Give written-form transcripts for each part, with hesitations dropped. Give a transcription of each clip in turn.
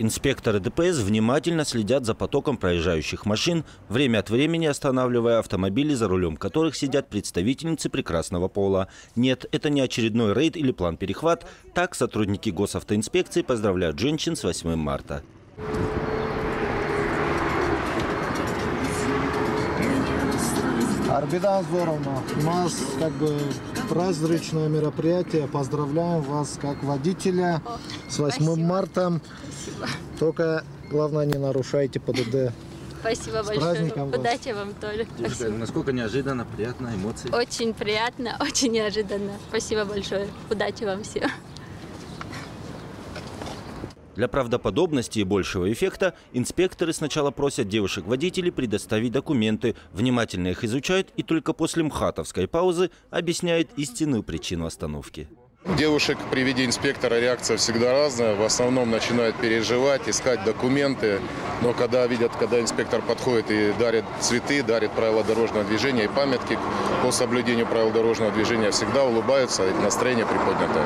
Инспекторы ДПС внимательно следят за потоком проезжающих машин, время от времени останавливая автомобили, за рулем которых сидят представительницы прекрасного пола. Нет, это не очередной рейд или план-перехват. Так сотрудники Госавтоинспекции поздравляют женщин с 8 марта. Арбида Зоровна, у нас как бы праздничное мероприятие. Поздравляем вас как водителя с 8 марта. Спасибо. Только, главное, не нарушайте ПДД. Спасибо большое. Удачи вам, Толя. Спасибо. Насколько неожиданно, приятно, эмоции? Очень приятно, очень неожиданно. Спасибо большое. Удачи вам всем. Для правдоподобности и большего эффекта инспекторы сначала просят девушек-водителей предоставить документы, внимательно их изучают и только после МХАТовской паузы объясняют истинную причину остановки. Девушек при виде инспектора реакция всегда разная. В основном начинают переживать, искать документы. Но когда видят, когда инспектор подходит и дарит цветы, дарит правила дорожного движения и памятки по соблюдению правил дорожного движения, всегда улыбаются, и настроение приподнятое.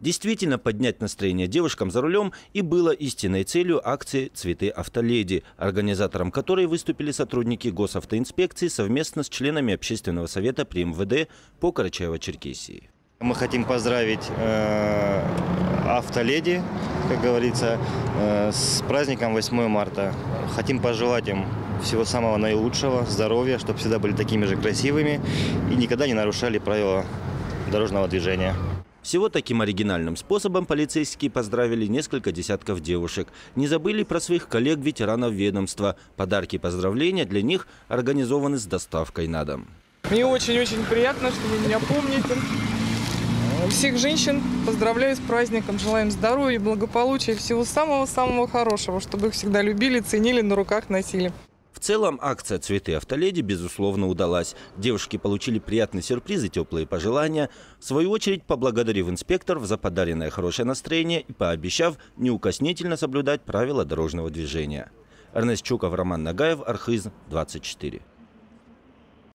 Действительно, поднять настроение девушкам за рулем и было истинной целью акции «Цветы автоледи», организатором которой выступили сотрудники Госавтоинспекции совместно с членами общественного совета при МВД по Карачаево-Черкесии. Мы хотим поздравить автоледи, как говорится, с праздником 8 марта. Хотим пожелать им всего самого наилучшего, здоровья, чтобы всегда были такими же красивыми и никогда не нарушали правила дорожного движения. Всего таким оригинальным способом полицейские поздравили несколько десятков девушек. Не забыли про своих коллег-ветеранов ведомства. Подарки и поздравления для них организованы с доставкой на дом. Мне очень-очень приятно, что вы меня помните. Всех женщин поздравляю с праздником. Желаем здоровья, благополучия, всего самого-самого хорошего, чтобы их всегда любили, ценили, на руках носили. В целом, акция «Цветы автоледи» безусловно удалась. Девушки получили приятные сюрпризы, теплые пожелания. В свою очередь, поблагодарив инспекторов за подаренное хорошее настроение и пообещав неукоснительно соблюдать правила дорожного движения. Эрнест Чуков, Роман Ногаев, Архыз 24.